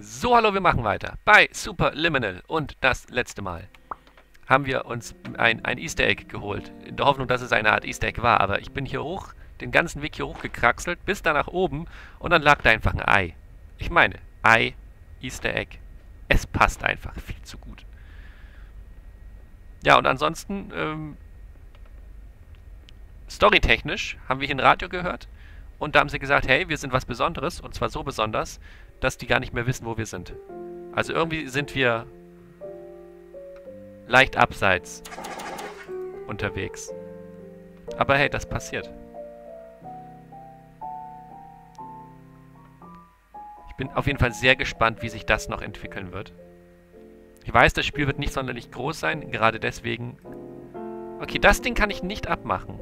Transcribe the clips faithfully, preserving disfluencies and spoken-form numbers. So, hallo, wir machen weiter. Bei Superliminal und das letzte Mal haben wir uns ein, ein Easter Egg geholt. In der Hoffnung, dass es eine Art Easter Egg war. Aber ich bin hier hoch, den ganzen Weg hier hochgekraxelt, bis da nach oben. Und dann lag da einfach ein Ei. Ich meine, Ei, Easter Egg. Es passt einfach viel zu gut. Ja, und ansonsten, ähm, storytechnisch haben wir hier ein Radio gehört. Und da haben sie gesagt, hey, wir sind was Besonderes. Und zwar so besonders, dass die gar nicht mehr wissen, wo wir sind. Also irgendwie sind wir leicht abseits unterwegs. Aber hey, das passiert. Ich bin auf jeden Fall sehr gespannt, wie sich das noch entwickeln wird. Ich weiß, das Spiel wird nicht sonderlich groß sein, gerade deswegen... Okay, das Ding kann ich nicht abmachen.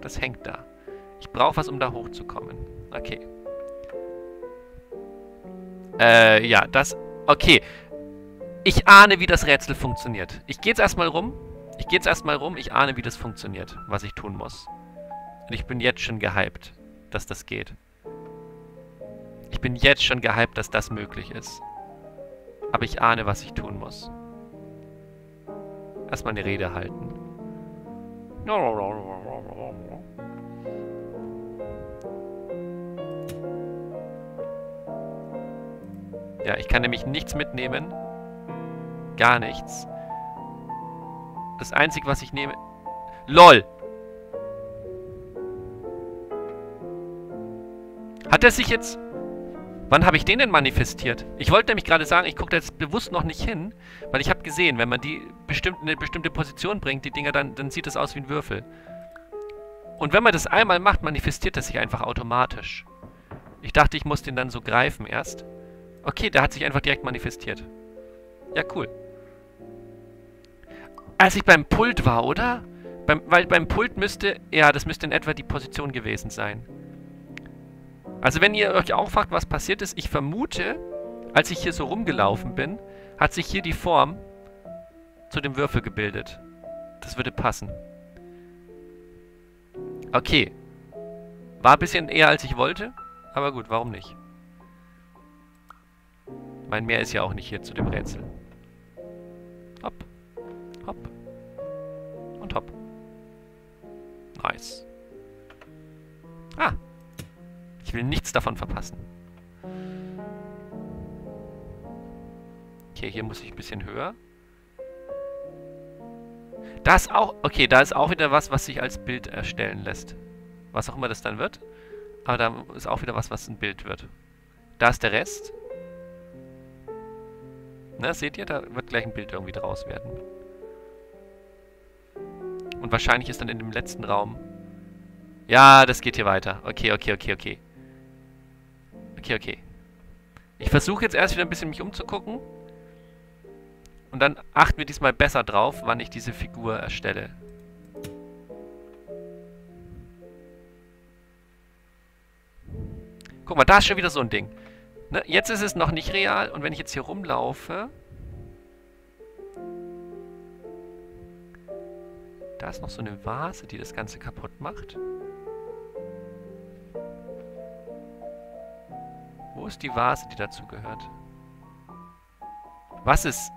Das hängt da. Ich brauche was, um da hochzukommen. Okay. Äh, ja, das... Okay. Ich ahne, wie das Rätsel funktioniert. Ich gehe jetzt erstmal rum. Ich gehe jetzt erstmal rum. Ich ahne, wie das funktioniert, was ich tun muss. Und ich bin jetzt schon gehypt, dass das geht. Ich bin jetzt schon gehypt, dass das möglich ist. Aber ich ahne, was ich tun muss. Erstmal eine Rede halten. Ja, ich kann nämlich nichts mitnehmen. Gar nichts. Das Einzige, was ich nehme... LOL! Hat er sich jetzt... Wann habe ich den denn manifestiert? Ich wollte nämlich gerade sagen, ich gucke da jetzt bewusst noch nicht hin, weil ich habe gesehen, wenn man die bestimmt, eine bestimmte Position bringt, die Dinger, dann, dann sieht das aus wie ein Würfel. Und wenn man das einmal macht, manifestiert das sich einfach automatisch. Ich dachte, ich muss den dann so greifen erst. Okay, der hat sich einfach direkt manifestiert. Ja, cool. Als ich beim Pult war, oder? Beim, weil beim Pult müsste... Ja, das müsste in etwa die Position gewesen sein. Also wenn ihr euch auch fragt, was passiert ist, ich vermute, als ich hier so rumgelaufen bin, hat sich hier die Form zu dem Würfel gebildet. Das würde passen. Okay. War ein bisschen eher, als ich wollte, aber gut, warum nicht? Mein Meer ist ja auch nicht hier zu dem Rätsel. Hopp. Hopp. Und hopp. Nice. Ah. Ich will nichts davon verpassen. Okay, hier muss ich ein bisschen höher. Da ist auch... Okay, da ist auch wieder was, was sich als Bild erstellen lässt. Was auch immer das dann wird. Aber da ist auch wieder was, was ein Bild wird. Da ist der Rest. Na, seht ihr? Da wird gleich ein Bild irgendwie draus werden. Und wahrscheinlich ist dann in dem letzten Raum... Ja, das geht hier weiter. Okay, okay, okay, okay. Okay, okay. Ich versuche jetzt erst wieder ein bisschen mich umzugucken. Und dann achten wir diesmal besser drauf, wann ich diese Figur erstelle. Guck mal, da ist schon wieder so ein Ding. Ne? Jetzt ist es noch nicht real. Und wenn ich jetzt hier rumlaufe... Da ist noch so eine Vase, die das Ganze kaputt macht. Wo ist die Vase, die dazu gehört? Was ist?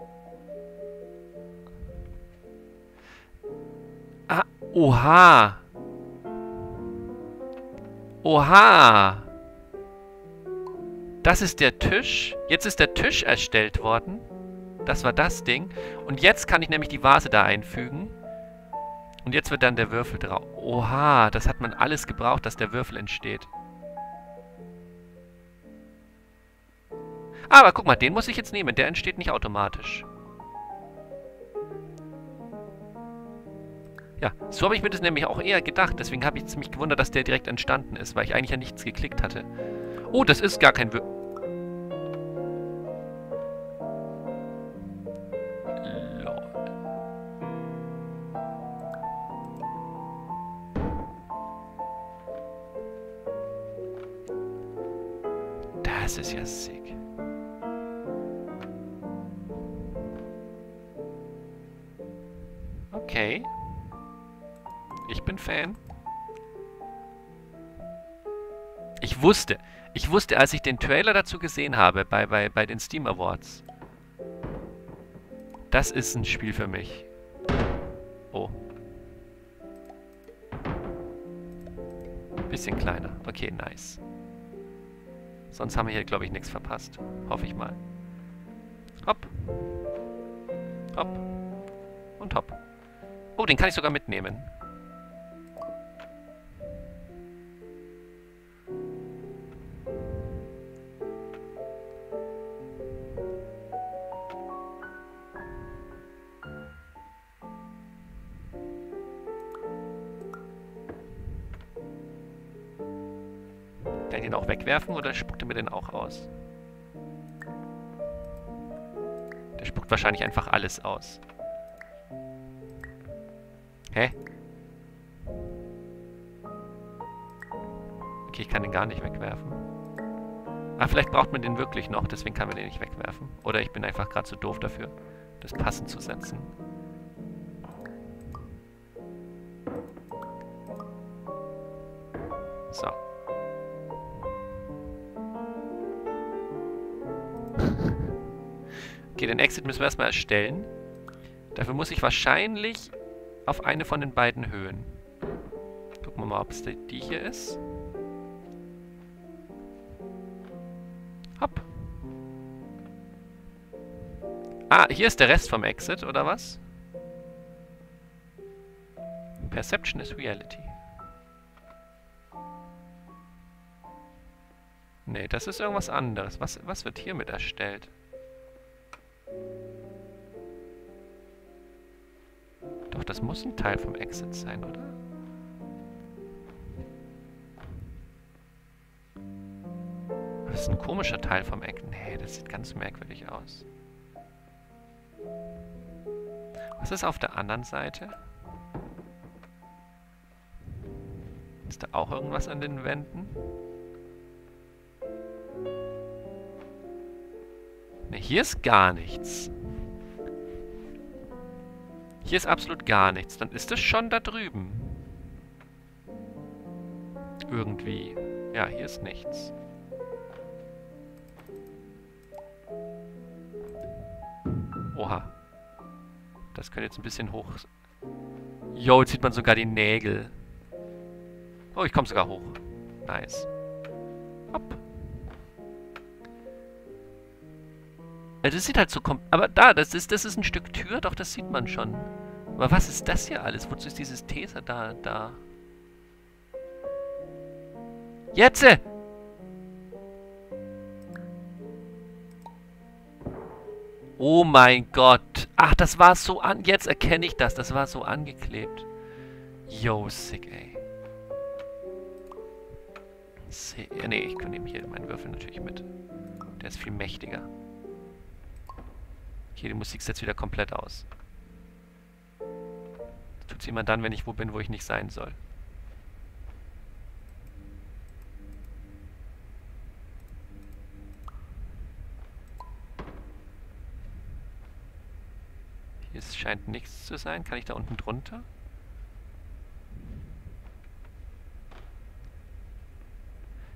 Ah, oha! Oha! Das ist der Tisch. Jetzt ist der Tisch erstellt worden. Das war das Ding. Und jetzt kann ich nämlich die Vase da einfügen. Und jetzt wird dann der Würfel drauf. Oha, das hat man alles gebraucht, dass der Würfel entsteht. Aber guck mal, den muss ich jetzt nehmen. Der entsteht nicht automatisch. Ja, so habe ich mir das nämlich auch eher gedacht. Deswegen habe ich mich gewundert, dass der direkt entstanden ist, weil ich eigentlich ja nichts geklickt hatte. Oh, das ist gar kein Würfel. Das ist ja sick. Okay. Ich bin Fan. Ich ich wusste, ich wusste, als ich den Trailer dazu gesehen habe, bei, bei, bei den Steam Awards, das ist ein Spiel für mich. Oh. Bisschen kleiner. Okay, nice. Sonst haben wir hier, glaube ich, nichts verpasst. Hoffe ich mal. Hopp. Hopp. Und hopp. Oh, den kann ich sogar mitnehmen. Kann ich den auch wegwerfen oder spuckt er mir den auch aus? Der spuckt wahrscheinlich einfach alles aus. Hä? Okay, ich kann den gar nicht wegwerfen. Ah, vielleicht braucht man den wirklich noch, deswegen kann man den nicht wegwerfen. Oder ich bin einfach gerade zu doof dafür, das passend zu setzen. So. Okay, den Exit müssen wir erstmal erstellen. Dafür muss ich wahrscheinlich auf eine von den beiden Höhen. Gucken wir mal, ob es die hier ist. Hopp. Ah, hier ist der Rest vom Exit, oder was? Perception is Reality. Nee, das ist irgendwas anderes. Was, was wird hiermit erstellt? Doch, das muss ein Teil vom Exit sein, oder? Das ist ein komischer Teil vom Exit. Nee, das sieht ganz merkwürdig aus. Was ist auf der anderen Seite? Ist da auch irgendwas an den Wänden? Ne, hier ist gar nichts. Hier ist absolut gar nichts. Dann ist das schon da drüben. Irgendwie. Ja, hier ist nichts. Oha. Das könnte jetzt ein bisschen hoch... Jo, jetzt sieht man sogar die Nägel. Oh, ich komme sogar hoch. Nice. Hopp. Also das sieht halt so... Aber da, das ist, das ist ein Stück Tür. Doch, das sieht man schon. Aber was ist das hier alles? Wozu ist dieses Teser da, da? Jetzt! Oh mein Gott. Ach, das war so an... Jetzt erkenne ich das. Das war so angeklebt. Yo, sick, ey. Sick. Ja, nee, ich kann eben hier meinen Würfel natürlich mit. Der ist viel mächtiger. Okay, die Musik setzt wieder komplett aus. Tut sie immer dann, wenn ich wo bin, wo ich nicht sein soll. Hier scheint nichts zu sein. Kann ich da unten drunter?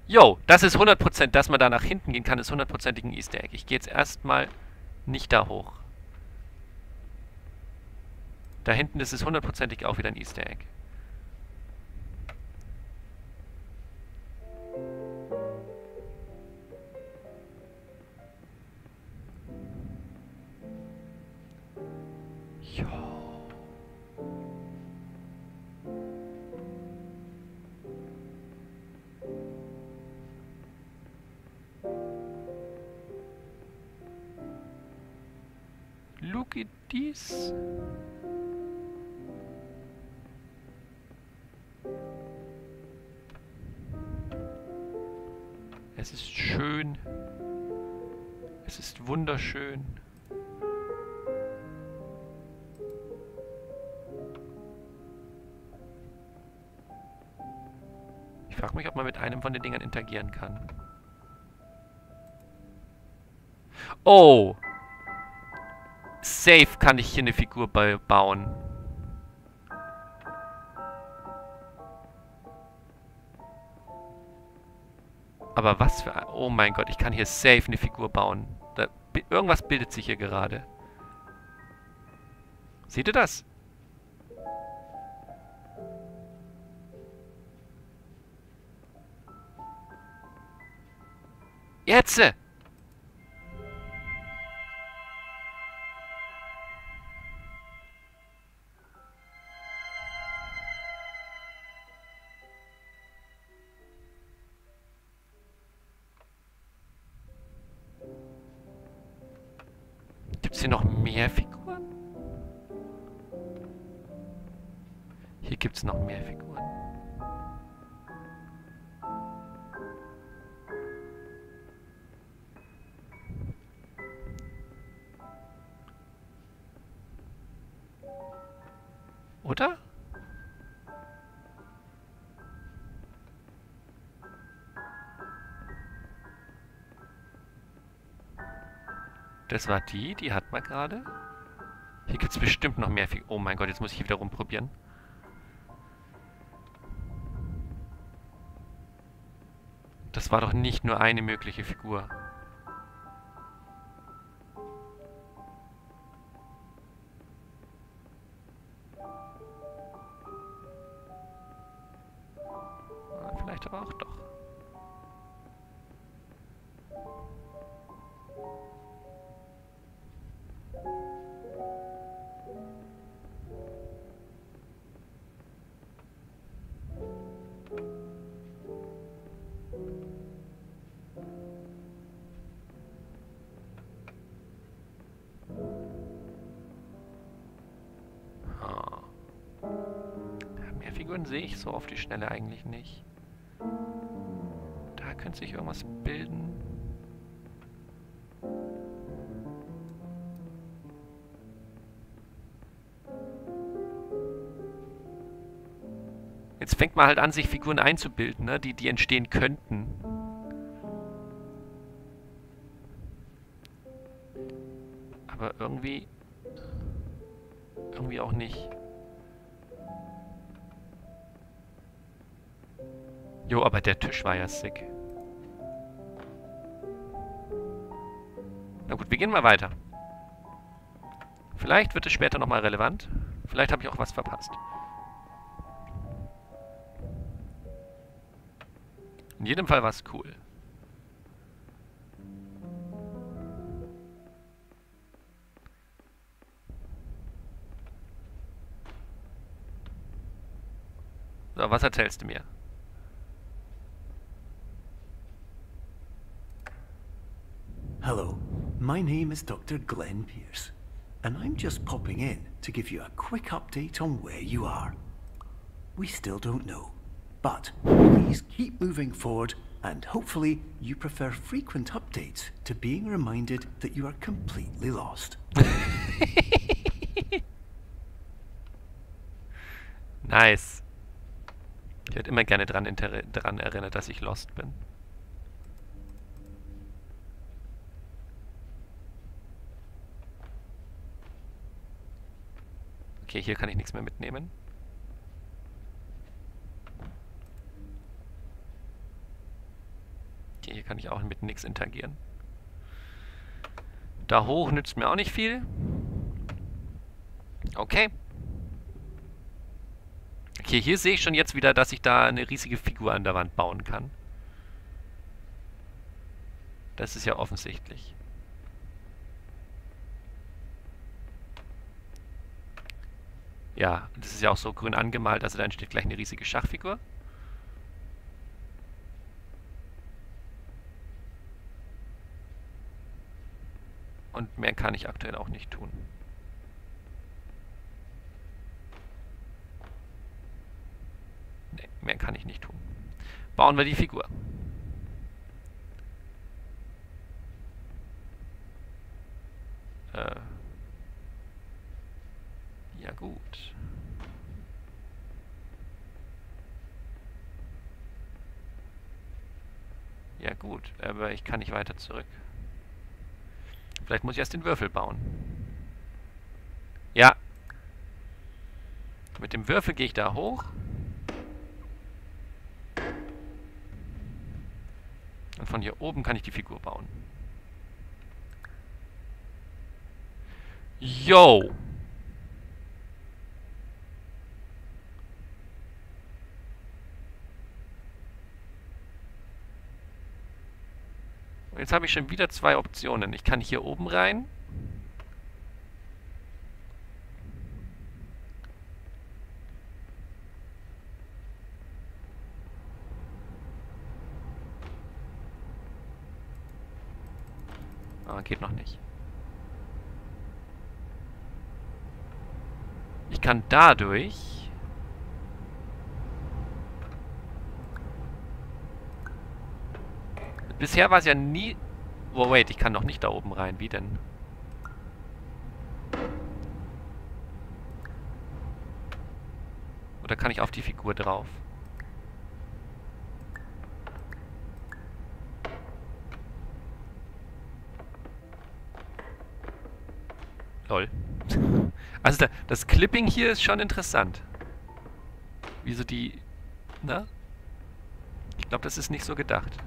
Jo, das ist hundert Prozent. Dass man da nach hinten gehen kann, ist hundertprozentig ein Easter Egg. Ich gehe jetzt erstmal nicht da hoch. Da hinten ist es hundertprozentig auch wieder ein Easter Egg. Jo. Look at this. Es ist schön. Es ist wunderschön. Ich frage mich, ob man mit einem von den Dingern interagieren kann. Oh! Safe kann ich hier eine Figur bauen. Aber was für... Oh mein Gott, ich kann hier safe eine Figur bauen. Da, irgendwas bildet sich hier gerade. Seht ihr das? Jetzt! Gibt's hier noch mehr Figuren? Hier gibt's noch mehr Figuren. Oder? Das war die, die hat man gerade. Hier gibt es bestimmt noch mehr. Oh mein Gott, jetzt muss ich hier wieder rumprobieren. Das war doch nicht nur eine mögliche Figur. Vielleicht aber auch doch. Oh. Mehr Figuren sehe ich so auf die Schnelle eigentlich nicht. Da könnte sich irgendwas bilden. Jetzt fängt man halt an, sich Figuren einzubilden, ne? die, die entstehen könnten. Aber irgendwie... Irgendwie auch nicht. Jo, aber der Tisch war ja sick. Na gut, wir gehen mal weiter. Vielleicht wird es später nochmal relevant. Vielleicht habe ich auch was verpasst. In jedem Fall war es cool. So, was erzählst du mir? Hello, my name is Doctor Glenn Pierce, and I'm just popping in to give you a quick update on where you are. We still don't know, but please keep moving forward, and hopefully you prefer frequent updates to being reminded that you are completely lost. Nice. Ich werde immer gerne daran dran erinnert, dass ich lost bin. Okay, hier kann ich nichts mehr mitnehmen. Okay, hier kann ich auch mit nichts interagieren. Da hoch nützt mir auch nicht viel. Okay. Okay, hier sehe ich schon jetzt wieder, dass ich da eine riesige Figur an der Wand bauen kann. Das ist ja offensichtlich. Ja, das ist ja auch so grün angemalt, also da entsteht gleich eine riesige Schachfigur. Und mehr kann ich aktuell auch nicht tun. Mehr kann ich nicht tun. Bauen wir die Figur. Äh. Ja gut. Ja gut, aber ich kann nicht weiter zurück. Vielleicht muss ich erst den Würfel bauen. Ja. Mit dem Würfel gehe ich da hoch. Und von hier oben kann ich die Figur bauen. Yo! Und jetzt habe ich schon wieder zwei Optionen. Ich kann hier oben rein. Ah, geht noch nicht. Ich kann dadurch... Bisher war es ja nie... Oh, wait, ich kann noch nicht da oben rein. Wie denn? Oder kann ich auf die Figur drauf? Lol. Also da, das Clipping hier ist schon interessant. Wieso die... Na? Ich glaube, das ist nicht so gedacht.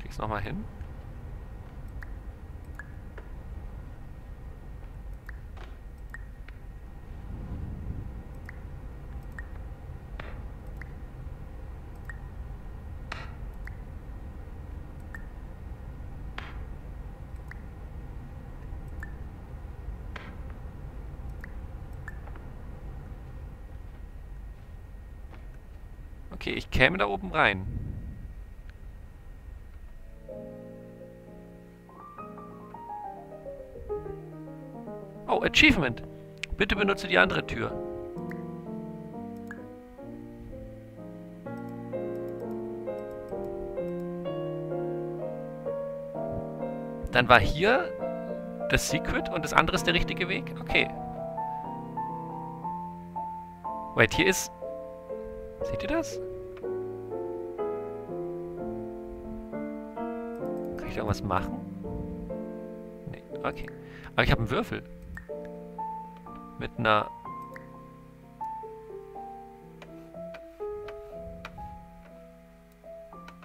Krieg's nochmal hin. Okay, ich käme da oben rein. Oh, Achievement! Bitte benutze die andere Tür. Dann war hier das Secret und das andere ist der richtige Weg? Okay. Wait, hier ist... Seht ihr das? Kann ich da irgendwas machen? Nee, okay. Aber ich habe einen Würfel. Mit einer...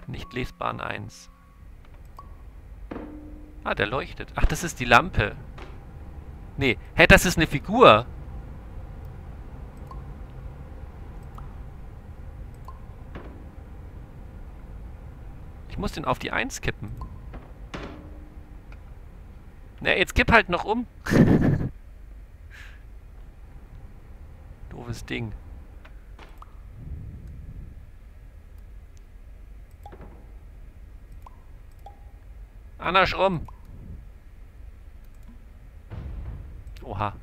nicht lesbaren eins. Ah, der leuchtet. Ach, das ist die Lampe. Nee, hä, hey, das ist eine Figur. Ich muss den auf die eins kippen. Na, jetzt kipp halt noch um. Doofes Ding. Andersrum. Oha.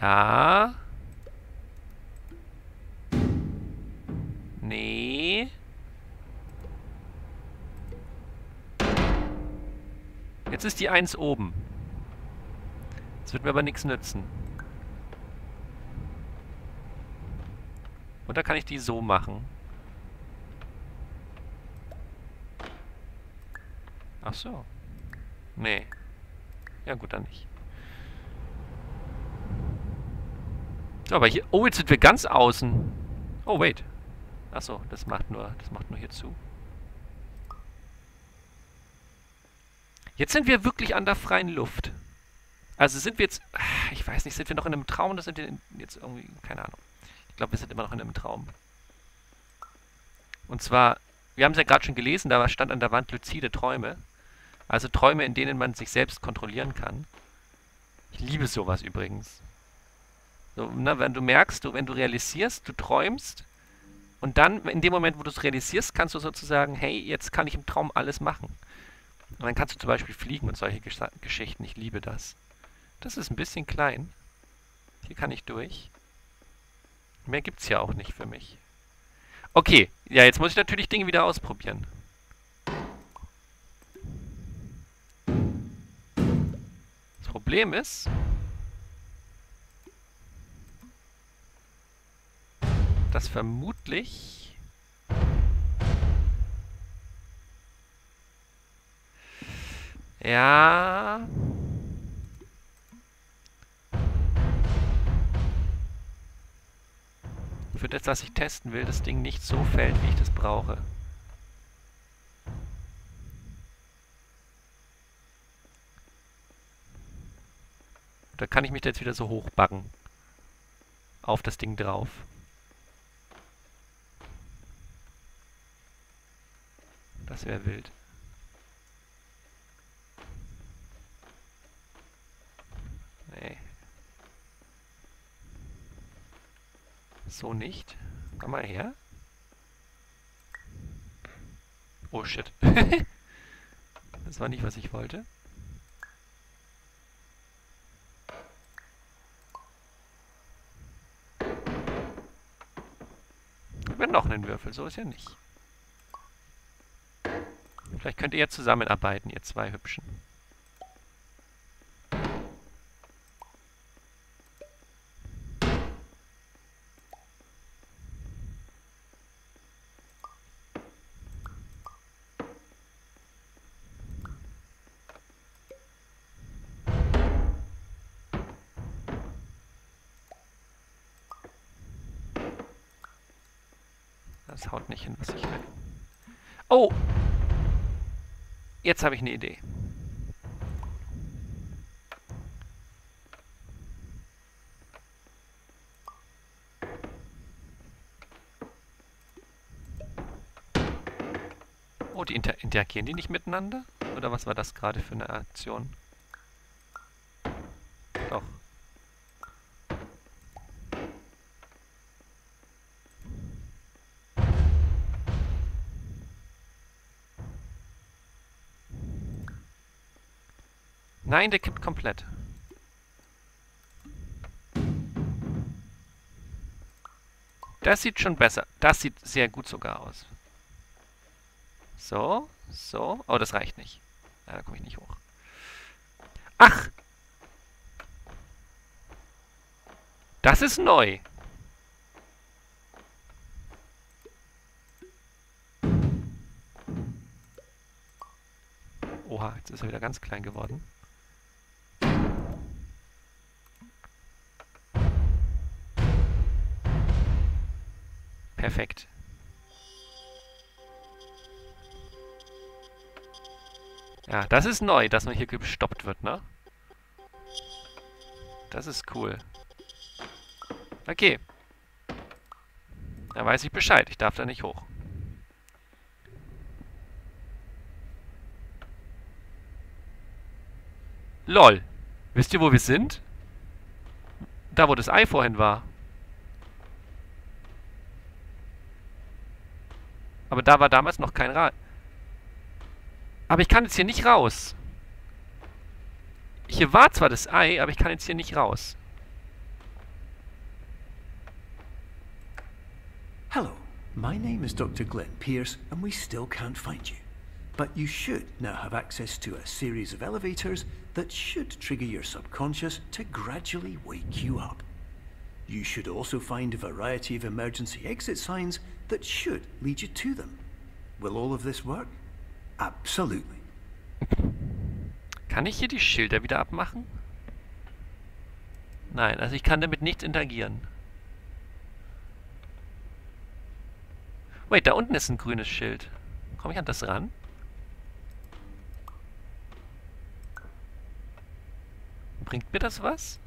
Ja. Nee. Jetzt ist die eins oben. Das wird mir aber nichts nützen. Oder kann ich die so machen? Ach so. Nee. Ja gut, dann nicht. So, aber hier... Oh, jetzt sind wir ganz außen. Oh, wait. Achso, das macht nur... Das macht nur hier zu. Jetzt sind wir wirklich an der freien Luft. Also sind wir jetzt... Ich weiß nicht, sind wir noch in einem Traum oder sind wir jetzt irgendwie... Keine Ahnung. Ich glaube, wir sind immer noch in einem Traum. Und zwar... Wir haben es ja gerade schon gelesen, da stand an der Wand luzide Träume. Also Träume, in denen man sich selbst kontrollieren kann. Ich liebe sowas übrigens. So, ne, wenn du merkst, du, wenn du realisierst, du träumst und dann, in dem Moment, wo du es realisierst, kannst du sozusagen, hey, jetzt kann ich im Traum alles machen. Und dann kannst du zum Beispiel fliegen und solche Gesch Geschichten. Ich liebe das. Das ist ein bisschen klein. Hier kann ich durch. Mehr gibt es ja auch nicht für mich. Okay, ja, jetzt muss ich natürlich Dinge wieder ausprobieren. Das Problem ist... dass vermutlich Ja. Für das, was ich testen will, das Ding nicht so fällt, wie ich das brauche. Da kann ich mich jetzt wieder so hochbacken. Auf das Ding drauf. Das wäre wild. Nee. So nicht. Komm mal her. Oh shit. Das war nicht, was ich wollte. Noch einen Würfel, so ist ja nicht. Vielleicht könnt ihr ja zusammenarbeiten, ihr zwei Hübschen. Das haut nicht hin, was ich will. Oh! Jetzt habe ich eine Idee. Oh, die inter- interagieren die nicht miteinander? Oder was war das gerade für eine Aktion? Doch. Nein, der kippt komplett. Das sieht schon besser. Das sieht sehr gut sogar aus. So, so. Oh, das reicht nicht. Ja, da komme ich nicht hoch. Ach! Das ist neu. Oha, jetzt ist er wieder ganz klein geworden. Perfekt. Ja, das ist neu, dass man hier gestoppt wird, ne? Das ist cool. Okay. Da weiß ich Bescheid. Ich darf da nicht hoch. Lol. Wisst ihr, wo wir sind? Da, wo das Ei vorhin war. Aber da war damals noch kein Rad. Aber ich kann jetzt hier nicht raus. Hier war zwar das Ei, aber ich kann jetzt hier nicht raus. Hello, my name is Doctor Glenn Pierce and we still can't find you. But you should now have access to a series of elevators that should trigger your subconscious to gradually wake you up. You should also find a variety of emergency exit signs that should lead you to them. Will all of this work? Absolutely. Kann ich hier die Schilder wieder abmachen? Nein, also ich kann damit nichts interagieren. Wait, da unten ist ein grünes Schild. Komme ich an das ran? Bringt mir das was?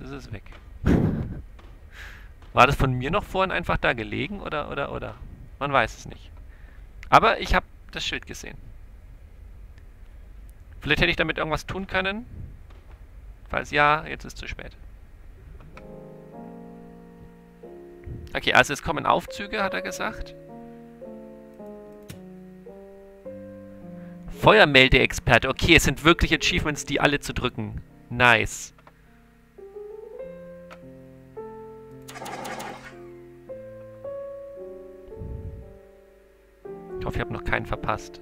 Ist es weg. War das von mir noch vorhin einfach da gelegen oder, oder, oder? Man weiß es nicht. Aber ich habe das Schild gesehen. Vielleicht hätte ich damit irgendwas tun können. Falls ja, jetzt ist es zu spät. Okay, also es kommen Aufzüge, hat er gesagt. Feuermeldeexperte. Okay, es sind wirklich Achievements, die alle zu drücken. Nice. Ich hoffe, ich habe noch keinen verpasst.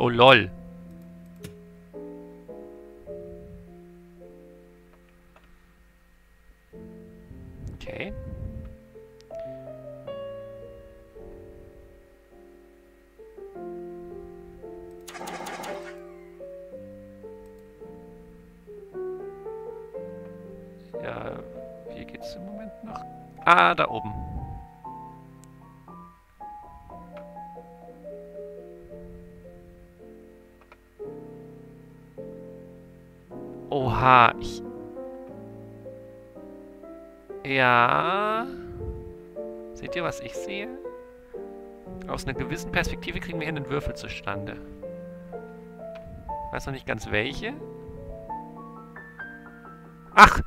Oh lol. Okay. Ja, hier geht's im Moment noch. Ah, da oben. Oha, ich... Ja... Seht ihr, was ich sehe? Aus einer gewissen Perspektive kriegen wir hier einen Würfel zustande. Ich weiß noch nicht ganz welche. Ach!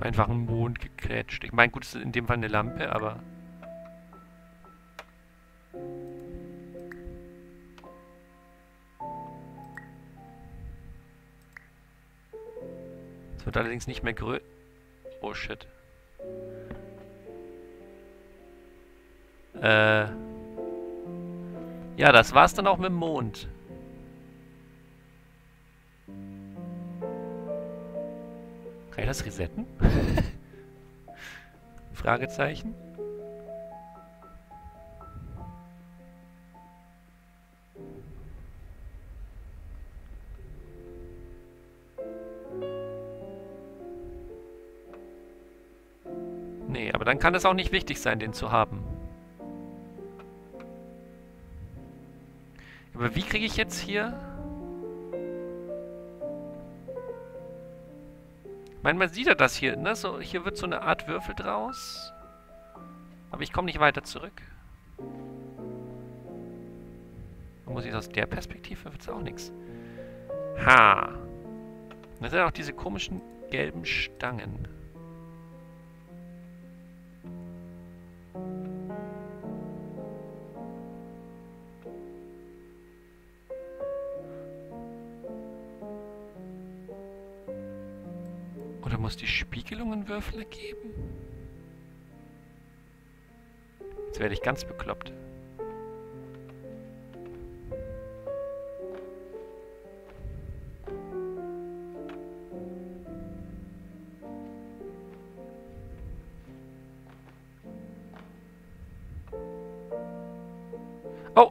Einfach einen Mond gekrätscht. Ich meine, gut, es ist in dem Fall eine Lampe, aber... Es wird allerdings nicht mehr grö... Oh, shit. Äh... Ja, das war's dann auch mit dem Mond. Das resetten? Fragezeichen? Nee, aber dann kann es auch nicht wichtig sein, den zu haben. Aber wie kriege ich jetzt hier... Manchmal sieht er das hier, ne? So, hier wird so eine Art Würfel draus. Aber ich komme nicht weiter zurück. Und muss ich aus der Perspektive, wird es auch nichts. Ha! Und das sind auch diese komischen gelben Stangen. Muss die Spiegelungenwürfel geben? Jetzt werde ich ganz bekloppt. Oh!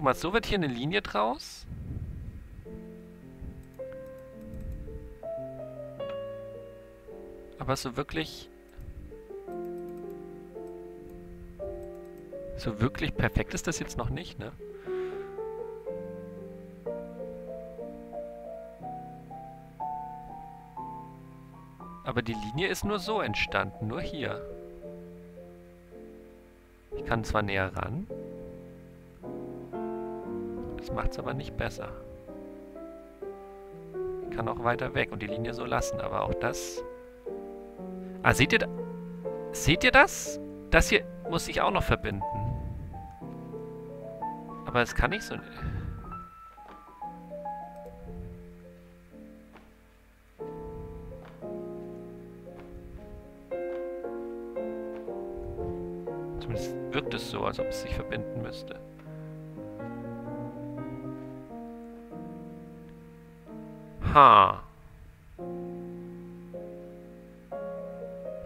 Guck mal, so wird hier eine Linie draus. Aber so wirklich... So wirklich perfekt ist das jetzt noch nicht, ne? Aber die Linie ist nur so entstanden, nur hier. Ich kann zwar näher ran... Das macht's aber nicht besser. Ich kann auch weiter weg und die Linie so lassen, aber auch das... Ah, seht ihr da? Seht ihr das? Das hier muss ich auch noch verbinden. Aber das kann ich so... Zumindest wirkt es so, als ob es sich verbinden müsste.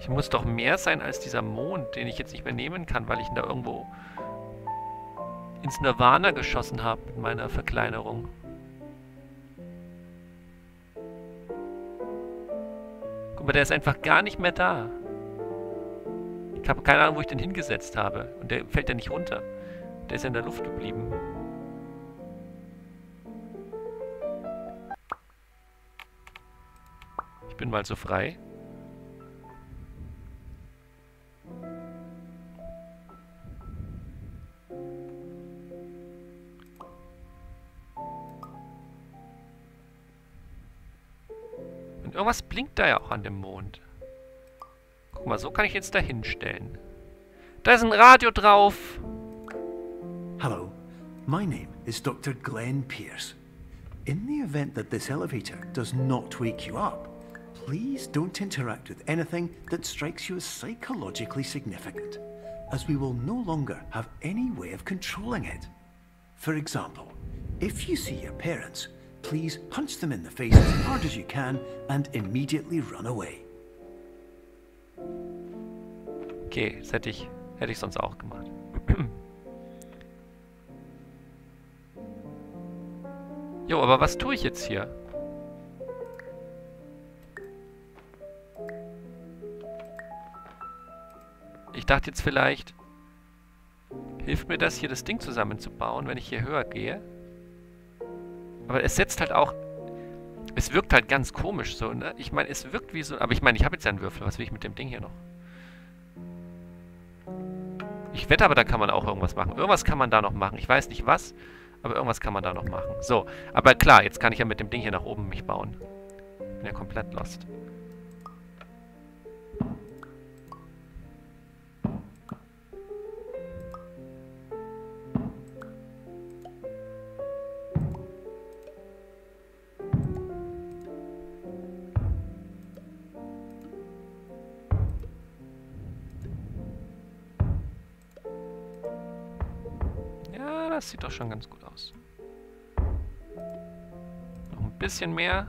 Ich muss doch mehr sein als dieser Mond, den ich jetzt nicht mehr nehmen kann, weil ich ihn da irgendwo ins Nirvana geschossen habe mit meiner Verkleinerung. Guck mal, der ist einfach gar nicht mehr da. Ich habe keine Ahnung, wo ich den hingesetzt habe. Und der fällt ja nicht runter. Der ist ja in der Luft geblieben. Bin mal so frei. Und irgendwas blinkt da ja auch an dem Mond. Guck mal, so kann ich jetzt da hinstellen. Da ist ein Radio drauf. Hello, my name is Doctor Glenn Pierce. In the event that this elevator does not wake you up, please don't interact with anything that strikes you as psychologically significant, as we will no longer have any way of controlling it. For example, if you see your parents, please punch them in the face as hard as you can and immediately run away. Okay, das hätte ich, hätte ich sonst auch gemacht. Jo, aber was tue ich jetzt hier? Ich dachte jetzt vielleicht, hilft mir das hier, das Ding zusammenzubauen, wenn ich hier höher gehe. Aber es setzt halt auch, es wirkt halt ganz komisch so, ne? Ich meine, es wirkt wie so, aber ich meine, ich habe jetzt einen Würfel, was will ich mit dem Ding hier noch? Ich wette aber, da kann man auch irgendwas machen. Irgendwas kann man da noch machen, ich weiß nicht was, aber irgendwas kann man da noch machen. So, aber klar, jetzt kann ich ja mit dem Ding hier nach oben mich bauen. Bin ja komplett lost. Das sieht doch schon ganz gut aus. Noch ein bisschen mehr.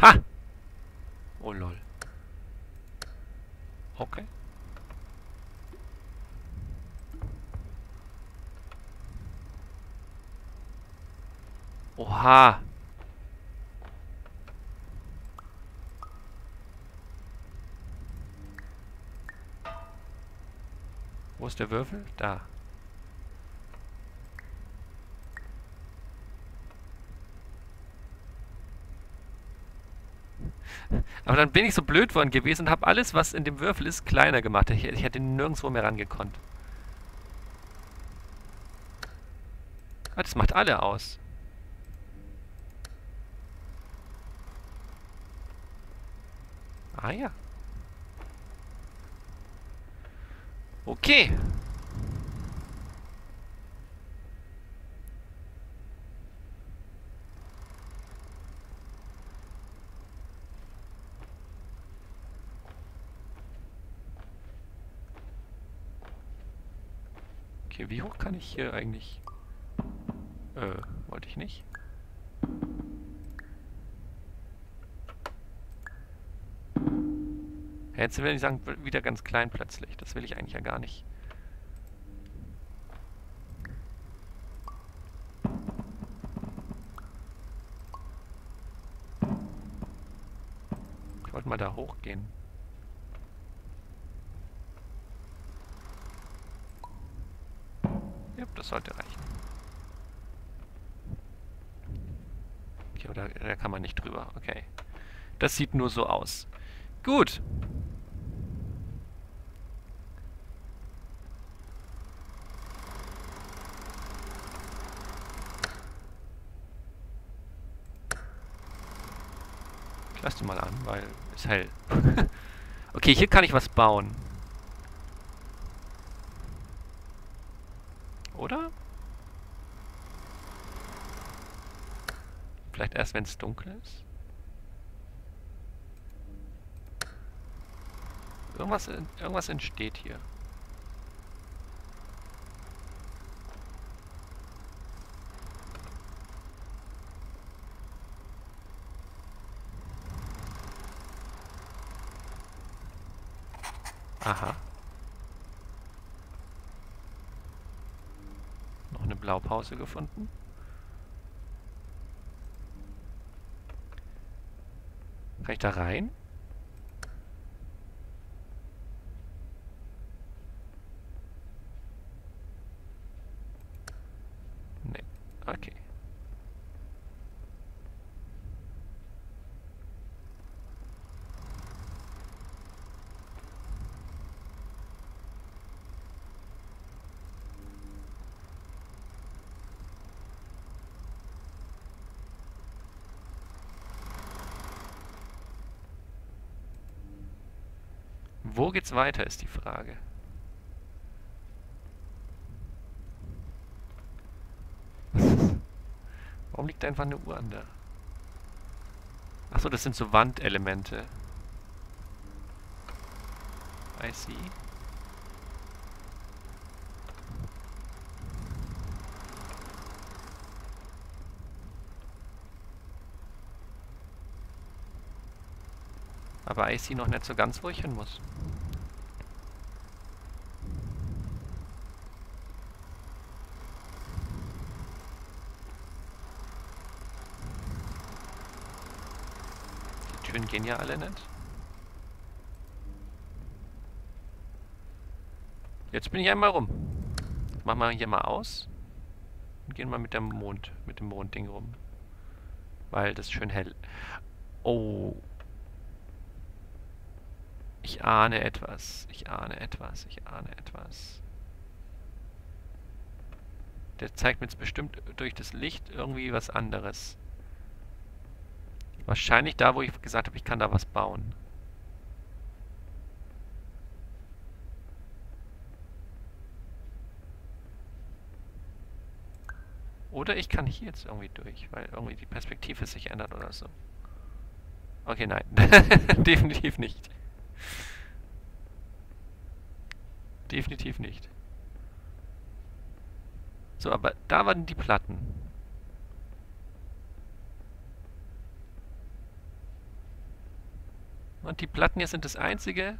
Ha! Oh lol. Okay. Oha! Wo ist der Würfel? Da. Aber dann bin ich so blöd worden gewesen und habe alles, was in dem Würfel ist, kleiner gemacht. Ich, ich hätte nirgendwo mehr rangekonnt. Ah, das macht alle aus. Ah ja. Okay. Okay, wie hoch kann ich hier eigentlich? Äh, wollte ich nicht. Jetzt will ich sagen, wieder ganz klein plötzlich. Das will ich eigentlich ja gar nicht. Ich wollte mal da hochgehen. Ja, das sollte reichen. Okay, aber da, da kann man nicht drüber. Okay. Das sieht nur so aus. Gut. Ich lass die mal an, weil es hell. Okay, hier kann ich was bauen. Oder? Vielleicht erst, wenn es dunkel ist. Irgendwas, irgendwas entsteht hier. Aha. Noch eine Blaupause gefunden. Kann ich da rein? Nee. Okay. Wo geht's weiter, ist die Frage. Warum liegt einfach eine Uhr an da? Achso, das sind so Wandelemente. I see. Aber I see noch nicht so ganz, wo ich hin muss. Die Türen gehen ja alle nicht. Jetzt bin ich einmal rum. Machen wir hier mal aus. Und gehen mal mit dem Mond, mit dem Mondding rum. Weil das ist schön hell. Oh. Ich ahne etwas. Ich ahne etwas. Ich ahne etwas. Der zeigt mir jetzt bestimmt durch das Licht irgendwie was anderes. Wahrscheinlich da, wo ich gesagt habe, ich kann da was bauen. Oder ich kann hier jetzt irgendwie durch, weil irgendwie die Perspektive sich ändert oder so. Okay, nein. Definitiv nicht. Definitiv nicht. So, aber da waren die Platten. Und die Platten hier sind das einzige...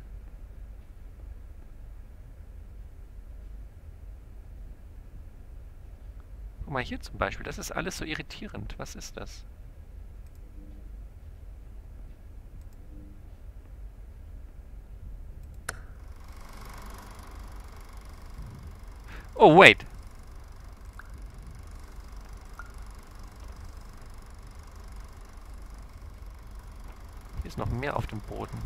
Guck mal hier zum Beispiel, das ist alles so irritierend. Was ist das? Oh, wait. Hier ist noch mehr auf dem Boden.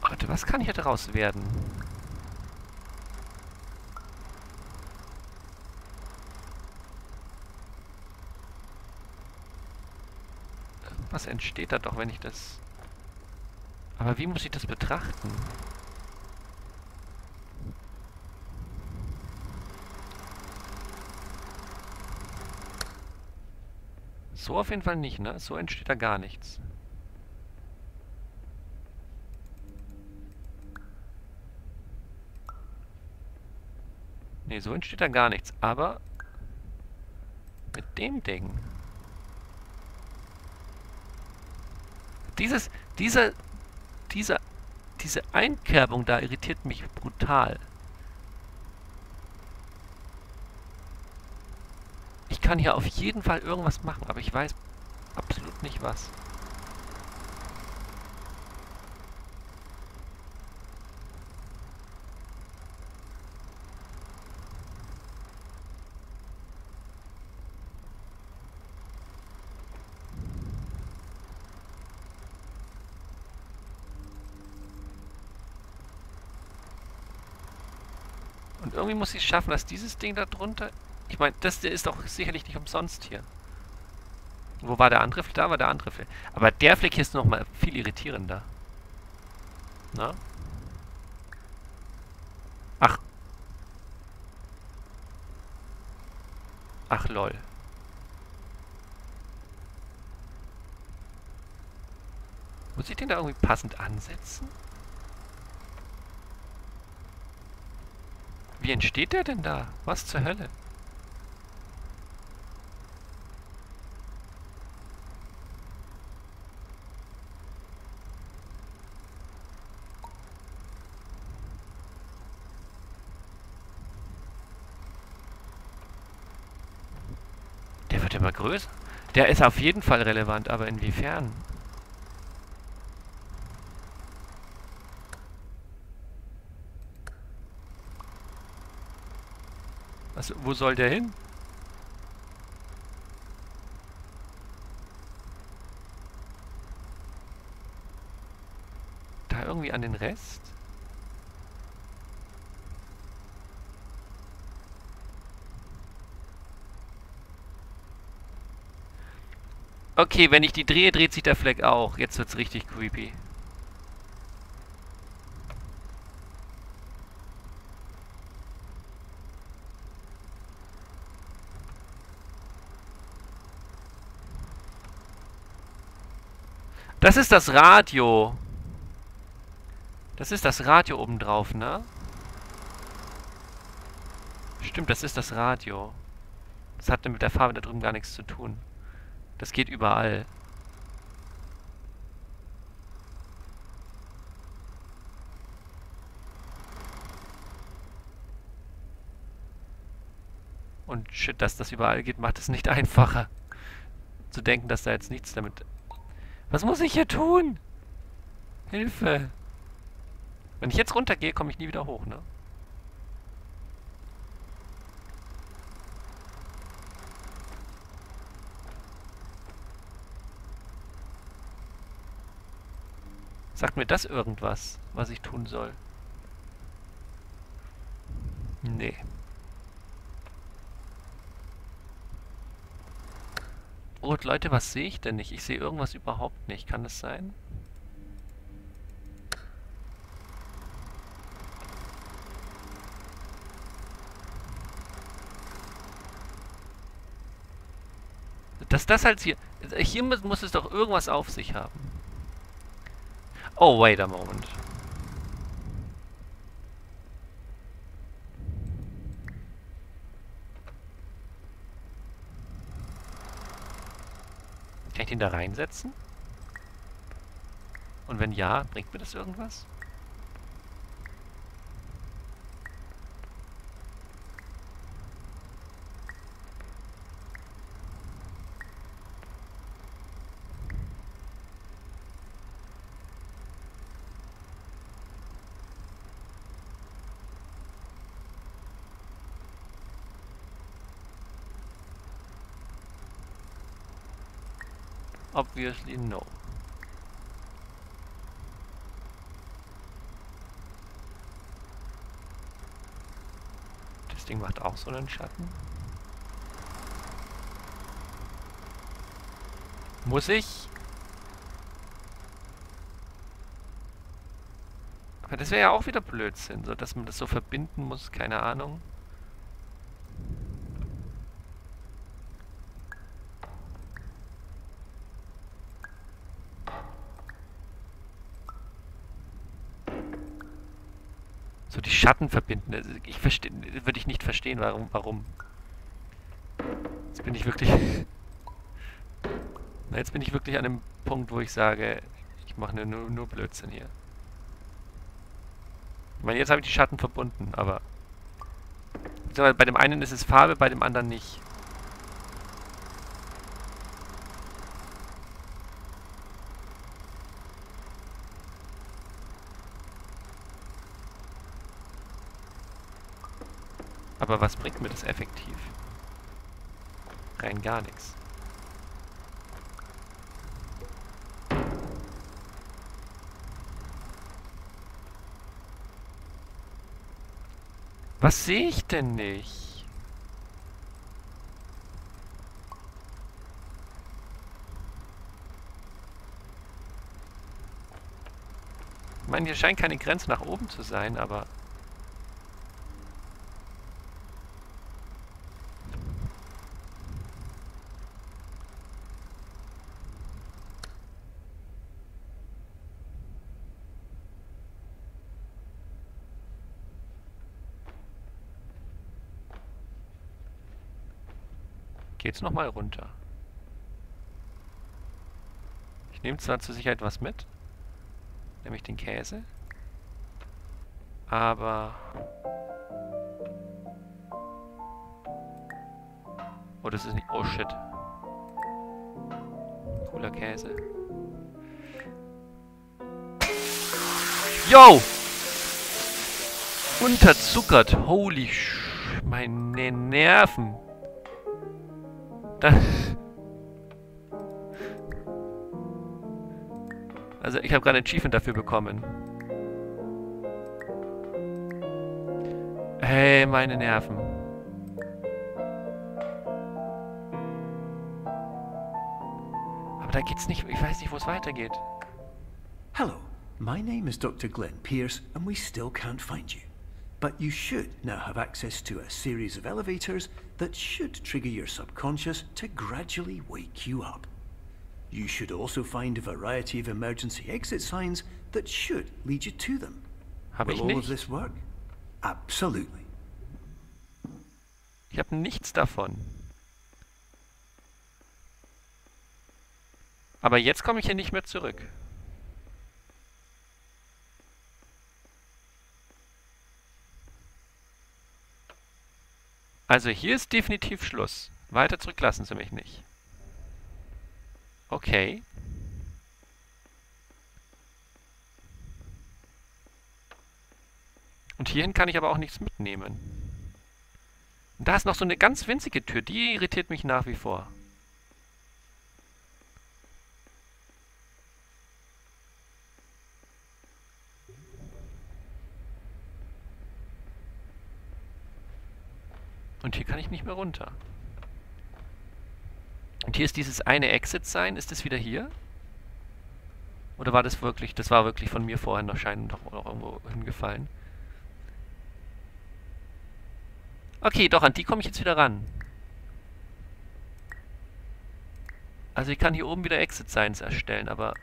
Warte, was kann hier draus werden? Was entsteht da doch, wenn ich das... Aber wie muss ich das betrachten? So auf jeden Fall nicht, ne? So entsteht da gar nichts. Ne, so entsteht da gar nichts, aber... Mit dem Ding... Dieses, dieser, dieser, diese Einkerbung da irritiert mich brutal. Ich kann hier auf jeden Fall irgendwas machen, aber ich weiß absolut nicht was. Und irgendwie muss ich es schaffen, dass dieses Ding da drunter... Ich meine, das ist doch sicherlich nicht umsonst hier. Wo war der andere Fleck? Da war der andere Fleck. Aber der Fleck hier ist nochmal viel irritierender. Na? Ach. Ach lol. Muss ich den da irgendwie passend ansetzen? Wie entsteht der denn da? Was zur Hölle? Der wird immer größer. Der ist auf jeden Fall relevant, aber inwiefern? Also, wo soll der hin? Da irgendwie an den Rest? Okay, wenn ich die drehe, dreht sich der Fleck auch. Jetzt wird's richtig creepy. Das ist das Radio. Das ist das Radio obendrauf, ne? Stimmt, das ist das Radio. Das hat mit der Farbe da drüben gar nichts zu tun. Das geht überall. Und shit, dass das überall geht, macht es nicht einfacher. Zu denken, dass da jetzt nichts damit... Was muss ich hier tun? Hilfe! Wenn ich jetzt runtergehe, komme ich nie wieder hoch, ne? Sagt mir das irgendwas, was ich tun soll? Nee. Oh, Leute, was sehe ich denn nicht? Ich sehe irgendwas überhaupt nicht. Kann das sein? Dass das halt hier... Hier muss, muss es doch irgendwas auf sich haben. Oh, wait a moment. Kann ich den da reinsetzen? Und wenn ja, bringt mir das irgendwas? Obviously no. Das Ding macht auch so einen Schatten. Muss ich? Aber das wäre ja auch wieder Blödsinn, so dass man das so verbinden muss, keine Ahnung. Schatten verbinden. Also ich verstehe, würde ich nicht verstehen, warum, warum. Jetzt bin ich wirklich... Na, jetzt bin ich wirklich an dem Punkt, wo ich sage, ich mache nur, nur Blödsinn hier. Ich meine, jetzt habe ich die Schatten verbunden, aber... Bei dem einen ist es Farbe, bei dem anderen nicht. Aber was bringt mir das effektiv? Rein gar nichts. Was sehe ich denn nicht? Ich meine, hier scheint keine Grenze nach oben zu sein, aber... Geht's nochmal runter. Ich nehme zwar zur Sicherheit was mit, nämlich den Käse, aber... Oh, das ist nicht... Oh, shit. Cooler Käse. Yo! Unterzuckert. Holy sh... Meine Nerven. Also ich habe gerade ein Achievement dafür bekommen. Hey, meine Nerven. Aber da geht's nicht, ich weiß nicht, wo es weitergeht. Hello, my name is Doctor Glenn Pierce and we still can't find you. But you should now have access to a series of elevators that should trigger your subconscious to gradually wake you up. You should also find a variety of emergency exit signs that should lead you to them. Hab ich nicht? Will all of this work? Absolutely. Ich habe nichts davon. Aber jetzt komme ich hier nicht mehr zurück. Also hier ist definitiv Schluss. Weiter zurück lassen sie mich nicht. Okay. Und hierhin kann ich aber auch nichts mitnehmen. Und da ist noch so eine ganz winzige Tür, die irritiert mich nach wie vor. Und hier kann ich nicht mehr runter. Und hier ist dieses eine Exit-Sign. Ist das wieder hier? Oder war das wirklich, das war wirklich von mir vorhin noch scheinend doch noch irgendwo hingefallen. Okay, doch, an die komme ich jetzt wieder ran. Also ich kann hier oben wieder Exit-Signs erstellen, aber...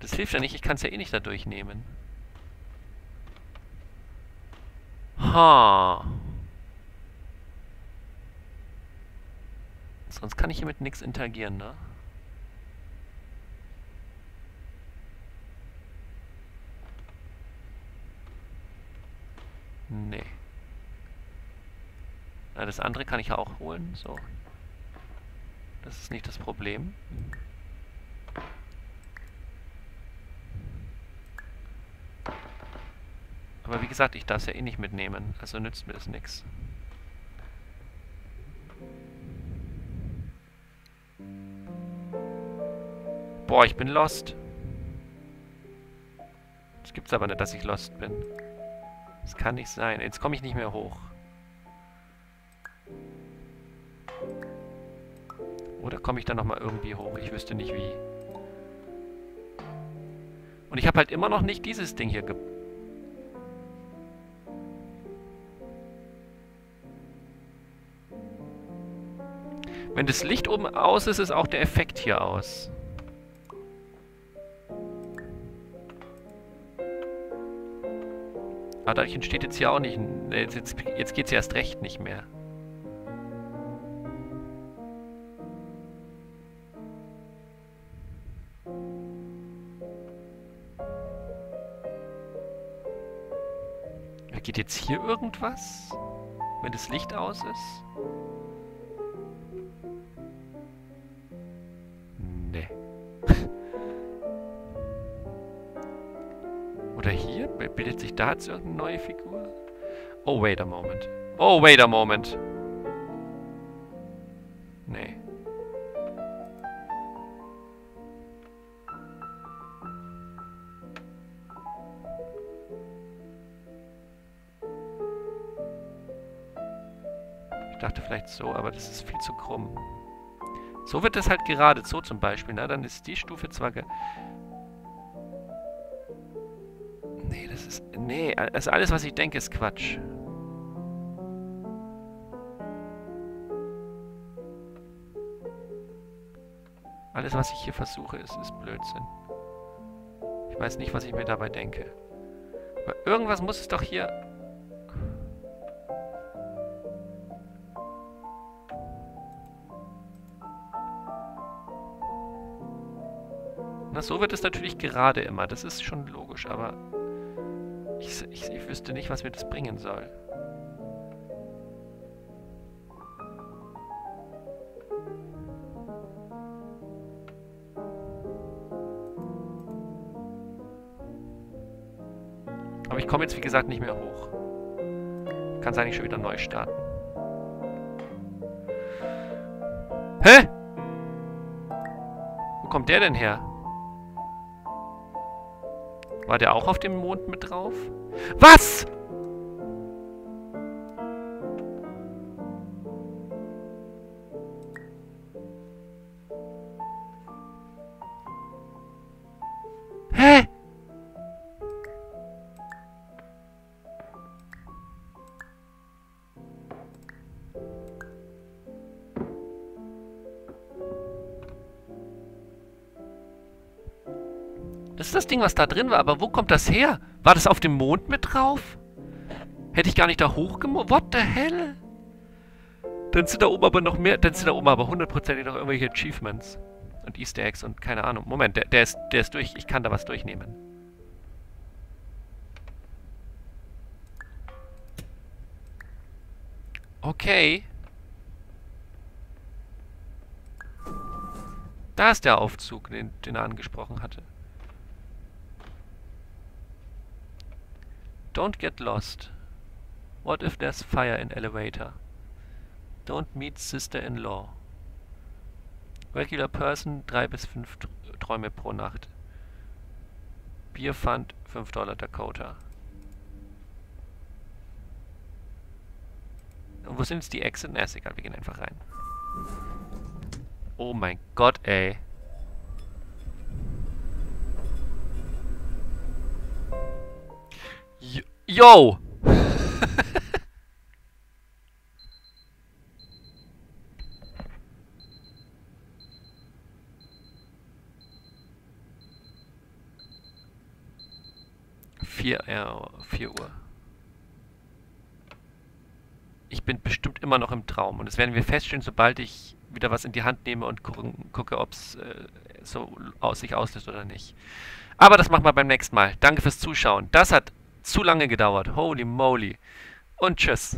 Das hilft ja nicht, ich kann es ja eh nicht da durchnehmen. Ha. Sonst kann ich hier mit nichts interagieren, ne? Nee. Na, das andere kann ich ja auch holen, so. Das ist nicht das Problem. Aber wie gesagt, ich darf es ja eh nicht mitnehmen, also nützt mir das nichts. Boah, ich bin lost. Das gibt's aber nicht, dass ich lost bin. Das kann nicht sein. Jetzt komme ich nicht mehr hoch. Oder komme ich da nochmal irgendwie hoch? Ich wüsste nicht wie. Und ich habe halt immer noch nicht dieses Ding hier gebaut. Wenn das Licht oben aus ist, ist auch der Effekt hier aus. Aber dadurch entsteht jetzt hier auch nicht... Jetzt, jetzt, jetzt geht es erst recht nicht mehr. Geht jetzt hier irgendwas? Wenn das Licht aus ist? Bildet sich da jetzt irgendeine neue Figur? Oh, wait a moment. Oh, wait a moment. Nee. Ich dachte vielleicht so, aber das ist viel zu krumm. So wird das halt gerade, so zum Beispiel. Na, dann ist die Stufe zwar... ge Nee, das ist... Nee, also alles, was ich denke, ist Quatsch. Alles, was ich hier versuche, ist, ist Blödsinn. Ich weiß nicht, was ich mir dabei denke. Aber irgendwas muss es doch hier... Na, so wird es natürlich gerade immer. Das ist schon logisch, aber... Ich, ich, ich wüsste nicht, was mir das bringen soll. Aber ich komme jetzt, wie gesagt, nicht mehr hoch. Kann es eigentlich schon wieder neu starten. Hä? Wo kommt der denn her? War der auch auf dem Mond mit drauf? Was? Das ist das Ding, was da drin war. Aber wo kommt das her? War das auf dem Mond mit drauf? Hätte ich gar nicht da hochgemodelt? What the hell? Dann sind da oben aber noch mehr... Dann sind da oben aber hundertprozentig noch irgendwelche Achievements. Und Easter Eggs und keine Ahnung. Moment, der, der, ist, der ist durch. Ich kann da was durchnehmen. Okay. Da ist der Aufzug, den, den er angesprochen hatte. Don't get lost. What if there's fire in elevator? Don't meet sister-in-law. Regular person, drei bis fünf Träume pro Nacht. Bierpfand, fünf Dollar Dakota. Und wo sind jetzt die Exit? Na, ist egal, wir gehen einfach rein. Oh mein Gott, ey. Yo! vier Uhr. Ich bin bestimmt immer noch im Traum. Und das werden wir feststellen, sobald ich wieder was in die Hand nehme und gucken, gucke, ob es äh, so aus sich auslöst oder nicht. Aber das machen wir beim nächsten Mal. Danke fürs Zuschauen. Das hat zu lange gedauert. Holy moly. Und tschüss.